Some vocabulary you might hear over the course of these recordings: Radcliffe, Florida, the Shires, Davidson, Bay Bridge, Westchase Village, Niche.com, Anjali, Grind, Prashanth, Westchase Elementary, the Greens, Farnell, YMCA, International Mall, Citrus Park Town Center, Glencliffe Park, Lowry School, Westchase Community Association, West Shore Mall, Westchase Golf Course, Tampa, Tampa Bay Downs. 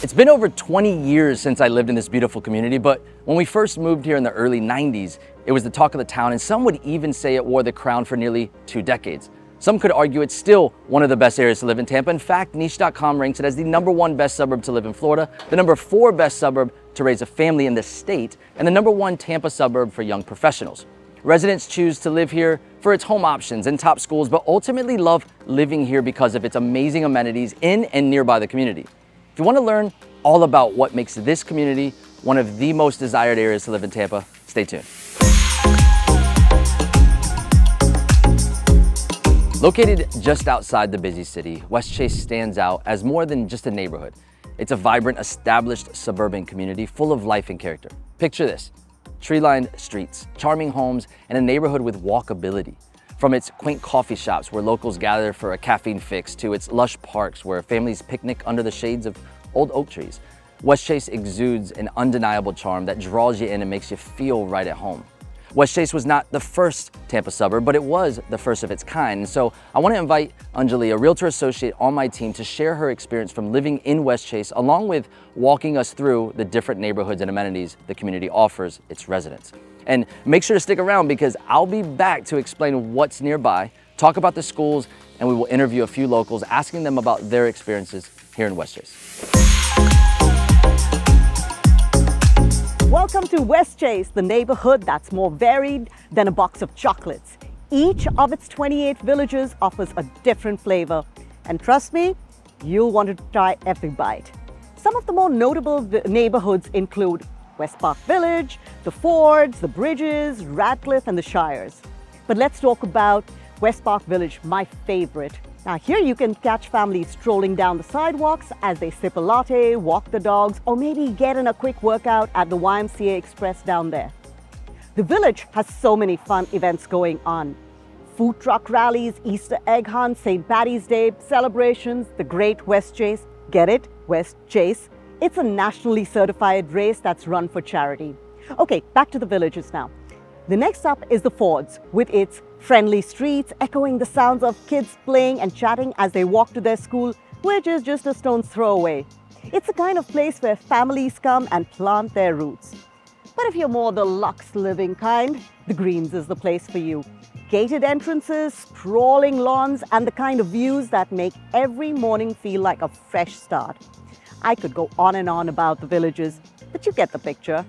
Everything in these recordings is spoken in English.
It's been over 20 years since I lived in this beautiful community, but when we first moved here in the early 90s, it was the talk of the town, and some would even say it wore the crown for nearly 2 decades. Some could argue it's still one of the best areas to live in Tampa. In fact, Niche.com ranks it as the #1 best suburb to live in Florida, the #4 best suburb to raise a family in the state, and the #1 Tampa suburb for young professionals. Residents choose to live here for its home options and top schools, but ultimately love living here because of its amazing amenities in and nearby the community. If you want to learn all about what makes this community one of the most desired areas to live in Tampa, stay tuned. Located just outside the busy city, Westchase stands out as more than just a neighborhood. It's a vibrant, established suburban community full of life and character. Picture this: tree-lined streets, charming homes, and a neighborhood with walkability. From its quaint coffee shops where locals gather for a caffeine fix to its lush parks where families picnic under the shades of old oak trees, Westchase exudes an undeniable charm that draws you in and makes you feel right at home. Westchase was not the first Tampa suburb, but it was the first of its kind. And so I want to invite Anjali, a realtor associate on my team, to share her experience from living in Westchase, along with walking us through the different neighborhoods and amenities the community offers its residents. And make sure to stick around, because I'll be back to explain what's nearby, talk about the schools, and we will interview a few locals, asking them about their experiences here in Westchase. Welcome to Westchase, the neighborhood that's more varied than a box of chocolates. Each of its 28 villages offers a different flavor. And trust me, you'll want to try every bite. Some of the more notable neighborhoods include West Park Village, the Fords, the Bridges, Radcliffe, and the Shires. But let's talk about West Park Village, my favorite. Now here you can catch families strolling down the sidewalks as they sip a latte, walk the dogs, or maybe get in a quick workout at the YMCA Express down there. The village has so many fun events going on. Food truck rallies, Easter egg hunts, St. Patty's Day celebrations, the Great Westchase. Get it? Westchase. It's a nationally certified race that's run for charity. Okay, back to the villages now. The next up is the Fords, with its friendly streets echoing the sounds of kids playing and chatting as they walk to their school, which is just a stone's throw away. It's the kind of place where families come and plant their roots. But if you're more the luxe living kind, the Greens is the place for you. Gated entrances, sprawling lawns, and the kind of views that make every morning feel like a fresh start. I could go on and on about the villages, but you get the picture.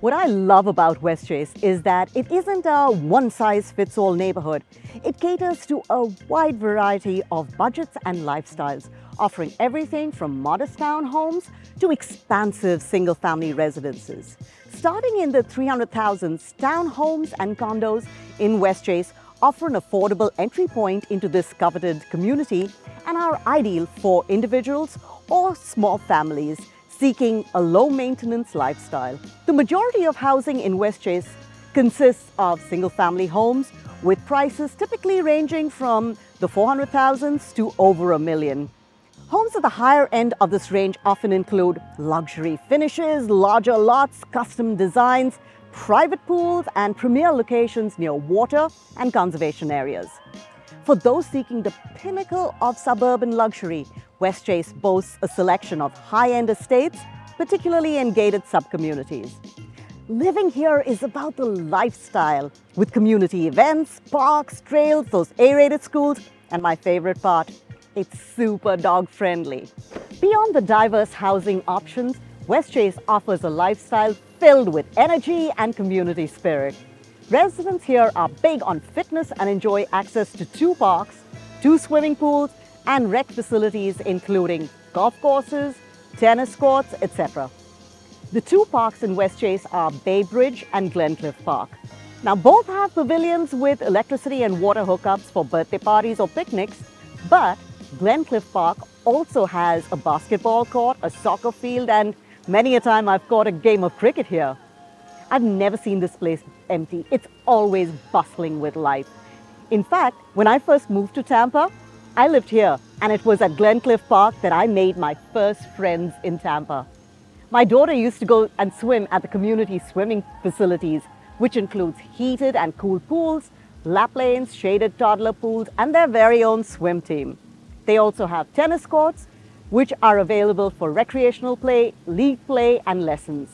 What I love about Westchase is that it isn't a one-size-fits-all neighborhood. It caters to a wide variety of budgets and lifestyles, offering everything from modest townhomes to expansive single-family residences. Starting in the 300,000s, townhomes and condos in Westchase offer an affordable entry point into this coveted community and are ideal for individuals or small families seeking a low-maintenance lifestyle. The majority of housing in Westchase consists of single-family homes with prices typically ranging from the 400,000s to over $1 million. Homes at the higher end of this range often include luxury finishes, larger lots, custom designs, private pools, and premier locations near water and conservation areas. For those seeking the pinnacle of suburban luxury, Westchase boasts a selection of high-end estates, particularly in gated subcommunities. Living here is about the lifestyle, with community events, parks, trails, those A-rated schools, and my favorite part, it's super dog-friendly. Beyond the diverse housing options, Westchase offers a lifestyle filled with energy and community spirit. Residents here are big on fitness and enjoy access to 2 parks, 2 swimming pools, and rec facilities including golf courses, tennis courts, etc. The 2 parks in Westchase are Bay Bridge and Glencliffe Park. Now both have pavilions with electricity and water hookups for birthday parties or picnics, but Glencliffe Park also has a basketball court, a soccer field, and many a time I've caught a game of cricket here. I've never seen this place empty. It's always bustling with life. In fact, when I first moved to Tampa, I lived here, and it was at Glencliffe Park that I made my first friends in Tampa. My daughter used to go and swim at the community swimming facilities, which includes heated and cool pools, lap lanes, shaded toddler pools, and their very own swim team. They also have tennis courts, which are available for recreational play, league play, and lessons.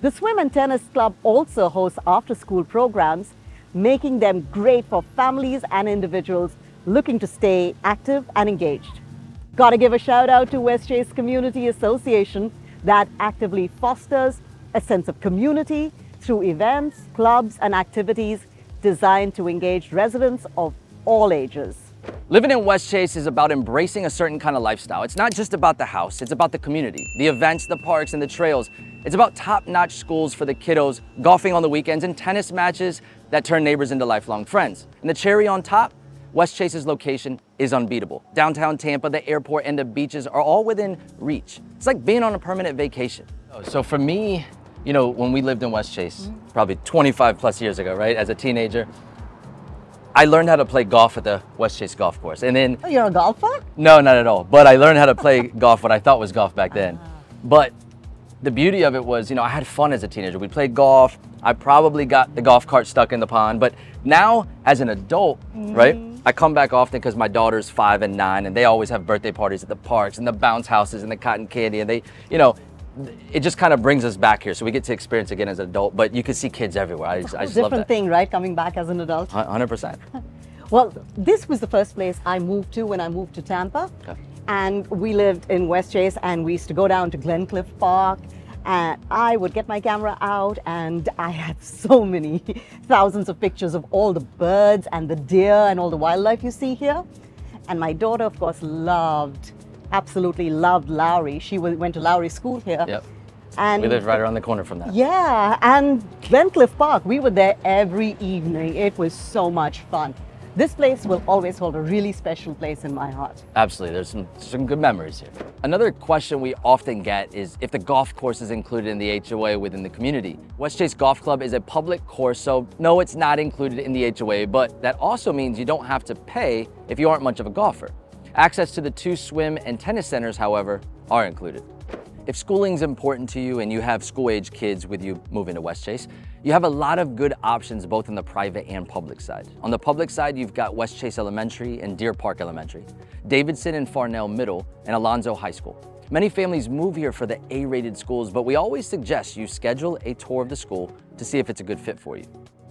The swim and tennis club also hosts after-school programs, making them great for families and individuals looking to stay active and engaged. Gotta give a shout out to Westchase Community Association that actively fosters a sense of community through events, clubs, and activities designed to engage residents of all ages. Living in Westchase is about embracing a certain kind of lifestyle. It's not just about the house, it's about the community, the events, the parks, and the trails. It's about top-notch schools for the kiddos, golfing on the weekends, and tennis matches that turn neighbors into lifelong friends. And the cherry on top, Westchase's location is unbeatable. Downtown Tampa, the airport, and the beaches are all within reach. It's like being on a permanent vacation. So for me, you know, when we lived in Westchase, probably 25 plus years ago, right, as a teenager, I learned how to play golf at the Westchase Golf Course. And then— Oh, you're a golfer? No, not at all. But I learned how to play golf, what I thought was golf back then. But the beauty of it was, you know, I had fun as a teenager. We played golf. I probably got the golf cart stuck in the pond. But now, as an adult, right, I come back often because my daughter's 5 and 9, and they always have birthday parties at the parks and the bounce houses and the cotton candy, and they, you know, it just kind of brings us back here, so we get to experience again as an adult. But you can see kids everywhere. I just love that. Different thing, right? Coming back as an adult. 100%. Well, this was the first place I moved to when I moved to Tampa, and we lived in Westchase, and we used to go down to Glencliffe Park, and I would get my camera out, and I had so many thousands of pictures of all the birds and the deer and all the wildlife you see here. And my daughter, of course, absolutely loved Lowry. She went to Lowry School here. Yep. And we lived right around the corner from that. Yeah, and Glencliffe Park, we were there every evening. It was so much fun. This place will always hold a really special place in my heart. Absolutely, there's some good memories here. Another question we often get is if the golf course is included in the HOA within the community. Westchase Golf Club is a public course, so no, it's not included in the HOA, but that also means you don't have to pay if you aren't much of a golfer. Access to the 2 swim and tennis centers, however, are included. If schooling's important to you and you have school-age kids with you moving to Westchase, you have a lot of good options both on the private and public side. On the public side, you've got Westchase Elementary and Deer Park Elementary, Davidson and Farnell Middle, and Alonzo High School. Many families move here for the A-rated schools, but we always suggest you schedule a tour of the school to see if it's a good fit for you.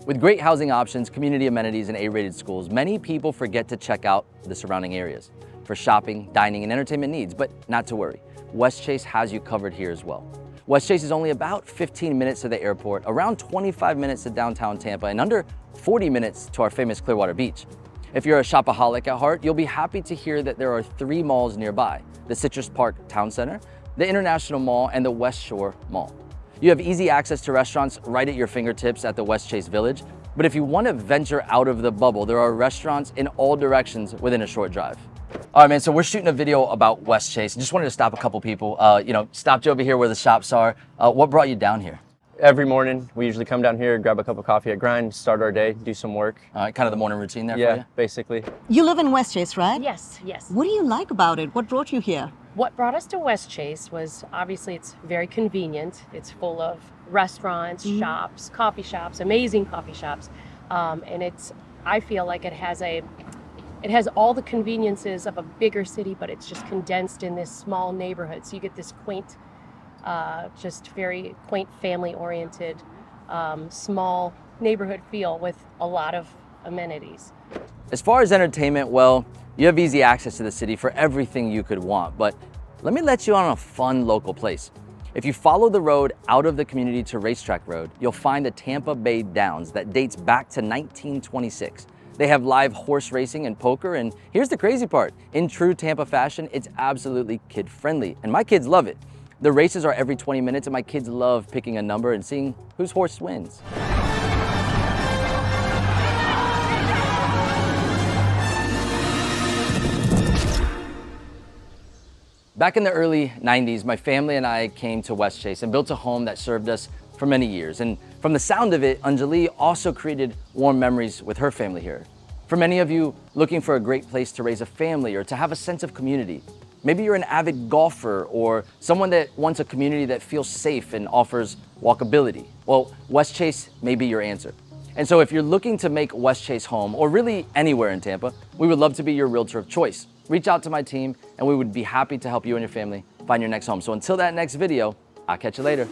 With great housing options, community amenities, and A-rated schools, many people forget to check out the surrounding areas for shopping, dining, and entertainment needs, but not to worry. Westchase has you covered here as well. Westchase is only about 15 minutes to the airport, around 25 minutes to downtown Tampa, and under 40 minutes to our famous Clearwater Beach. If you're a shopaholic at heart, you'll be happy to hear that there are 3 malls nearby: the Citrus Park Town Center, the International Mall, and the West Shore Mall. You have easy access to restaurants right at your fingertips at the Westchase Village, but if you want to venture out of the bubble, there are restaurants in all directions within a short drive. All right, man, so we're shooting a video about Westchase. Just wanted to stop a couple people. You know, stopped you over here where the shops are. What brought you down here? Every morning, we usually come down here, grab a cup of coffee at Grind, start our day, do some work. Kind of the morning routine there for you? Yeah, basically. You live in Westchase, right? Yes, yes. What do you like about it? What brought you here? What brought us to Westchase was, obviously, it's very convenient. It's full of restaurants, shops, coffee shops, amazing coffee shops. And it's, I feel like it has a... It has all the conveniences of a bigger city, but it's just condensed in this small neighborhood. So you get this quaint, just very quaint, family-oriented, small neighborhood feel with a lot of amenities. As far as entertainment, well, you have easy access to the city for everything you could want, but let me let you on a fun local place. If you follow the road out of the community to Racetrack Road, you'll find the Tampa Bay Downs that dates back to 1926. They have live horse racing and poker, and here's the crazy part. In true Tampa fashion, it's absolutely kid-friendly, and my kids love it. The races are every 20 minutes, and my kids love picking a number and seeing whose horse wins. Back in the early 90s, my family and I came to Westchase and built a home that served us for many years. And from the sound of it, Anjali also created warm memories with her family here. For many of you looking for a great place to raise a family or to have a sense of community, maybe you're an avid golfer or someone that wants a community that feels safe and offers walkability. Well, Westchase may be your answer. And so if you're looking to make Westchase home, or really anywhere in Tampa, we would love to be your realtor of choice. reach out to my team, and we would be happy to help you and your family find your next home. So until that next video, I'll catch you later.